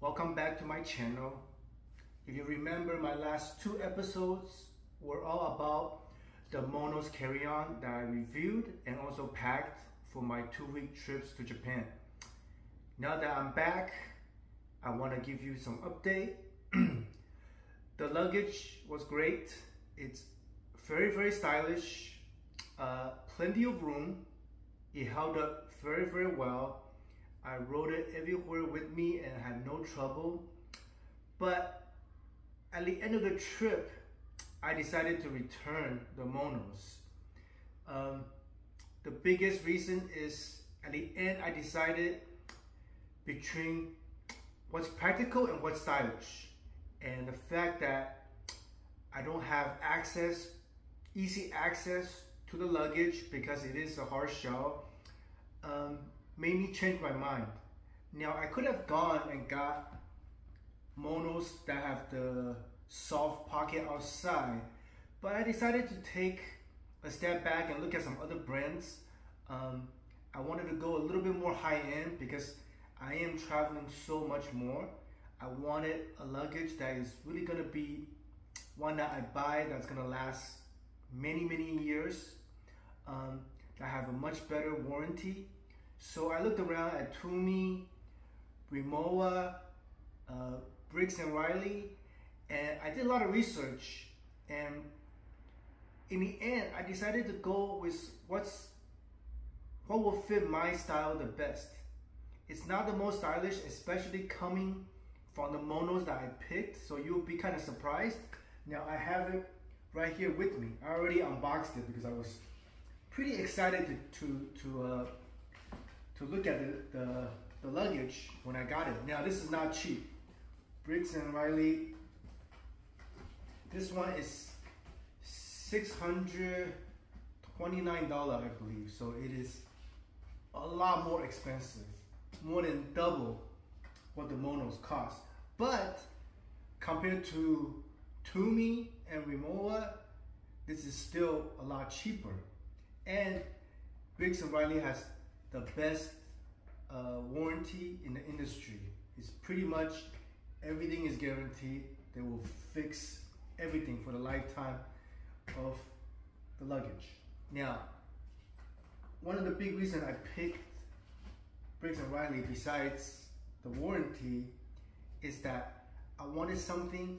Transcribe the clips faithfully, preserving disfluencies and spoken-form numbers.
Welcome back to my channel. If you remember, my last two episodes were all about the Monos carry-on that I reviewed and also packed for my two-week trips to Japan. Now that I'm back, I want to give you some update. The luggage was great. It's very, very stylish, uh, plenty of room. It held up very, very well. I rode it everywhere with me and had no trouble. But at the end of the trip, I decided to return the Monos. Um, the biggest reason is at the end, I decided between what's practical and what's stylish. And the fact that I don't have access, easy access to the luggage because it is a hard shell, um, made me change my mind. Now, I could have gone and got Monos that have the soft pocket outside, but I decided to take a step back and look at some other brands. Um, I wanted to go a little bit more high-end because I am traveling so much more. I wanted a luggage that is really gonna be one that I buy that's gonna last many, many years, um, that have a much better warranty. So I looked around at Tumi, Rimowa, uh, Briggs and Riley, and I did a lot of research. And in the end, I decided to go with what's what will fit my style the best. It's not the most stylish, especially coming from the Monos that I picked, so you'll be kind of surprised. Now I have it right here with me. I already unboxed it because I was pretty excited to to to, uh, to look at the, the the luggage when I got it. Now this is not cheap. Briggs and Riley. This one is six hundred twenty-nine dollars, I believe. So it is a lot more expensive, more than double what the Monos cost. But compared to Tumi and Rimowa, this is still a lot cheaper. And Briggs and Riley has the best uh, warranty in the industry. It's pretty much everything is guaranteed. They will fix everything for the lifetime of the luggage. Now, one of the big reasons I picked Briggs and Riley, besides the warranty, is that I wanted something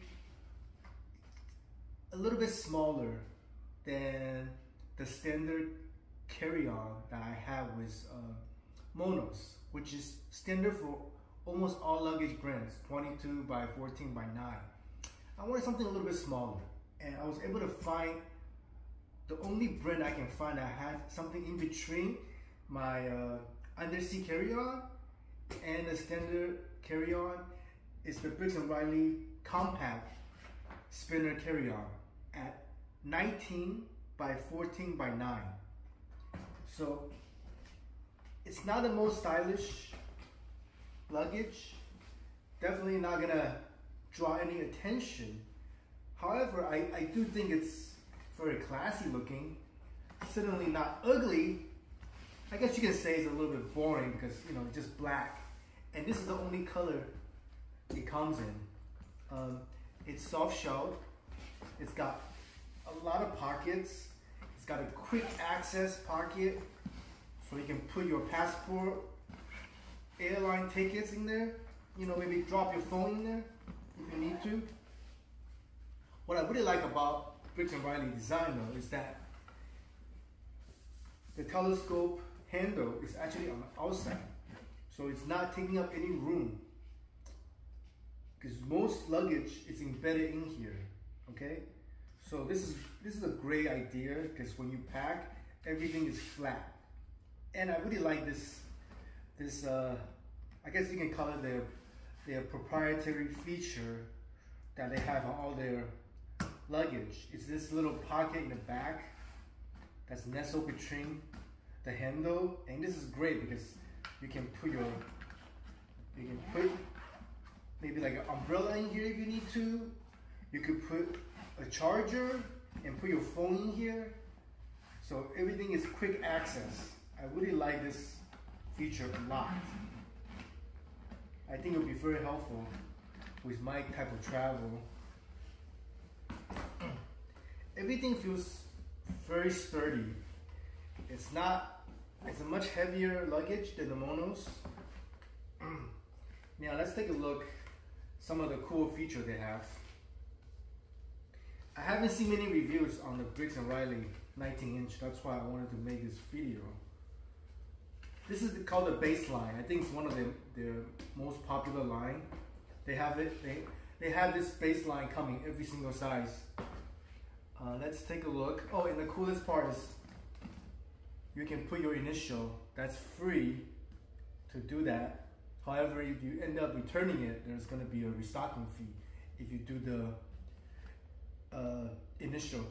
a little bit smaller than the standard carry-on that I have with uh, Monos, which is standard for almost all luggage brands, twenty-two by fourteen by nine. I wanted something a little bit smaller, and I was able to find the only brand I can find that had something in between my uh, undersea carry-on and the standard carry-on is the Briggs and Riley compact spinner carry-on at nineteen by fourteen by nine. So it's not the most stylish luggage, definitely not gonna draw any attention. However, I, I do think it's very classy looking, certainly not ugly. I guess you can say it's a little bit boring because, you know, it's just black. And this is the only color it comes in. Um, it's soft-shelled. It's got a lot of pockets. It's got a quick access pocket, so you can put your passport, airline tickets in there. You know, maybe drop your phone in there if you need to. What I really like about Briggs and Riley design, though, is that the telescope handle is actually on the outside, so it's not taking up any room, because most luggage is embedded in here. Okay, so this is this is a great idea because when you pack, everything is flat, and I really like this this uh, I guess you can call it their their proprietary feature that they have on all their luggage. It's this little pocket in the back that's nestled between the handle, and this is great because you can put your you can put maybe like an umbrella in here if you need to. You could put a charger and put your phone in here. So everything is quick access. I really like this feature a lot. I think it'll be very helpful with my type of travel. Everything feels very sturdy. It's not, it's a much heavier luggage than the Monos. Now let's take a look some of the cool features they have. I haven't seen many reviews on the Briggs and Riley nineteen inch. That's why I wanted to make this video. This is called the Baseline. I think it's one of the, their most popular line. They have it. They they have this Baseline coming every single size. Uh, let's take a look. Oh, and the coolest part is you can put your initial. That's free to do that. However, if you end up returning it, there's going to be a restocking fee if you do the uh, initial.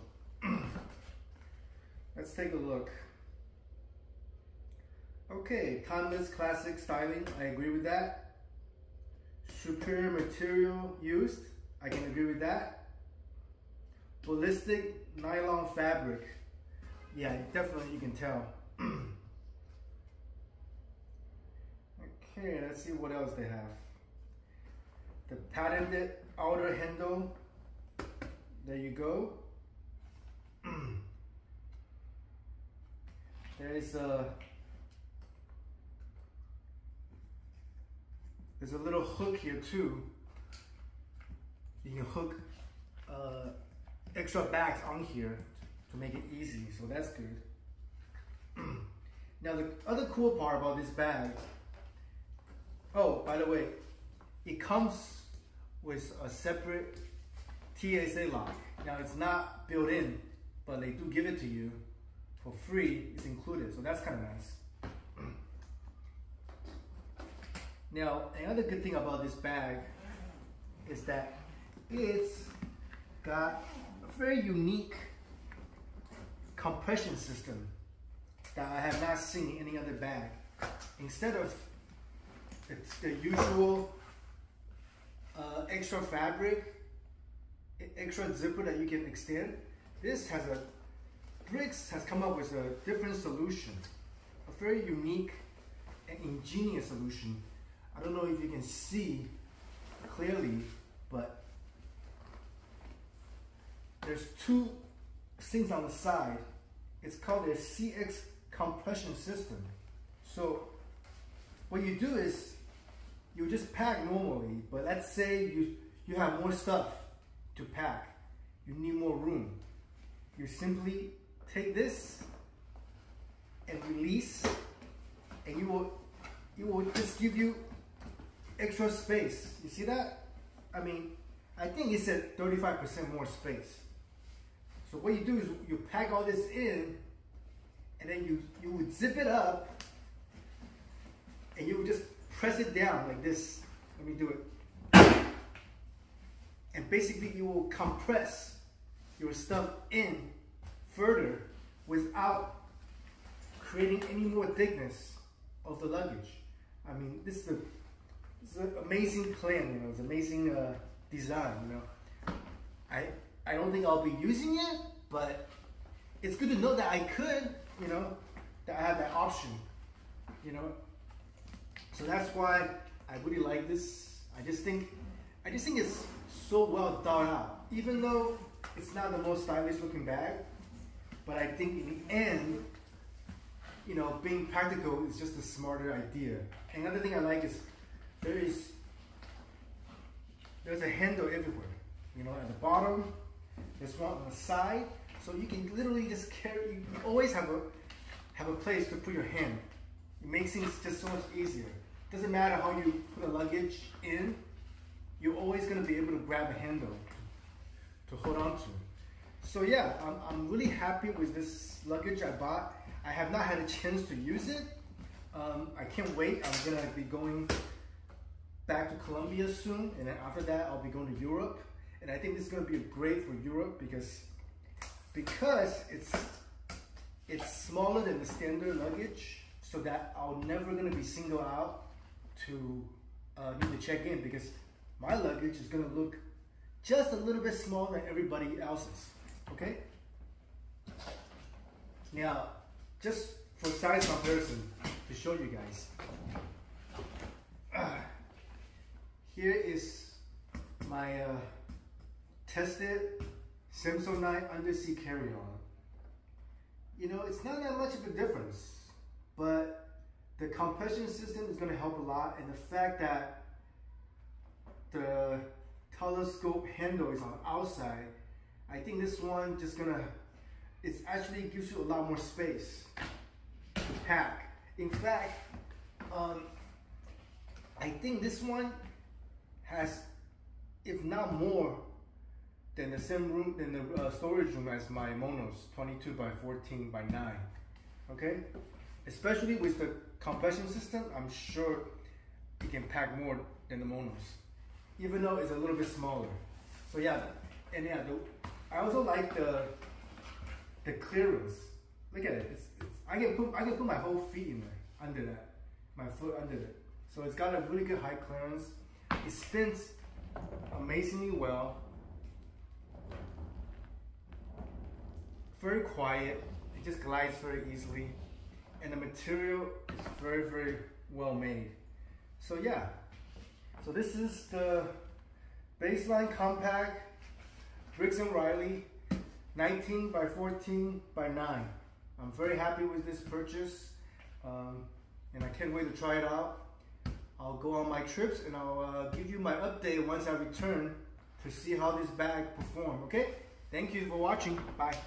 Let's take a look. Okay, timeless classic styling. I agree with that. Superior material used. I can agree with that. Ballistic nylon fabric. Yeah, definitely you can tell. Okay, let's see what else they have. The patented outer handle. There you go. There is a There's a little hook here too. You can hook uh, extra bags on here to make it easy, so that's good. Now the other cool part about this bag, oh, by the way, it comes with a separate T S A lock. Now it's not built in, but they do give it to you for free, it's included, so that's kind of nice. Now, another good thing about this bag is that it's got a very unique compression system that I have not seen in any other bag. Instead of it's the usual uh, extra fabric, extra zipper that you can extend, this has a, Briggs has come up with a different solution, a very unique and ingenious solution. I don't know if you can see clearly, but there's two things on the side. It's called their C X compression system. So what you do is you just pack normally, but let's say you, you have more stuff to pack. You need more room. You simply take this and release, and you will, it will just give you extra space. You see that? I mean, I think it said thirty-five percent more space. So what you do is you pack all this in, and then you, you would zip it up, and you would just press it down like this. Let me do it. And basically you will compress your stuff in further without creating any more thickness of the luggage. I mean, this is a It's an amazing plan, you know, it's an amazing uh, design, you know. I I don't think I'll be using it, but it's good to know that I could, you know, that I have that option, you know. So that's why I really like this. I just think, I just think it's so well thought out. Even though it's not the most stylish looking bag, but I think in the end, you know, being practical is just a smarter idea. Another thing I like is There is, there's a handle everywhere, you know, at the bottom, there's one on the side, so you can literally just carry, you always have a, have a place to put your hand. It makes things just so much easier. Doesn't matter how you put the luggage in, you're always going to be able to grab a handle to hold on to. So yeah, I'm, I'm really happy with this luggage I bought. I have not had a chance to use it. Um, I can't wait. I'm going to be going back to Colombia soon, and then after that I'll be going to Europe, and I think this is going to be great for Europe because because it's it's smaller than the standard luggage, so that I'm never going to be singled out to uh, need to check in, because my luggage is going to look just a little bit smaller than everybody else's. Okay, now just for size comparison to show you guys, uh, Here is my uh, tested Samsonite undersea carry-on. You know, it's not that much of a difference, but the compression system is going to help a lot, and the fact that the telescope handle is on outside, I think this one just gonna, it's actually gives you a lot more space to pack. In fact, um, I think this one has, if not more, than the same room, than the uh, storage room as my Monos twenty-two by fourteen by nine. Okay, especially with the compression system, I'm sure it can pack more than the Monos, even though it's a little bit smaller. So yeah, and yeah, the, I also like the the clearance. Look at it. It's, it's, I can put I can put my whole feet in there under that, my foot under it. So it's got a really good high clearance. It spins amazingly well. Very quiet. It just glides very easily, and the material is very very well made. So yeah. So this is the Baseline Compact Briggs and Riley nineteen by fourteen by nine. I'm very happy with this purchase, um, and I can't wait to try it out. I'll go on my trips and I'll uh, give you my update once I return to see how this bag performs. Okay? Thank you for watching. Bye.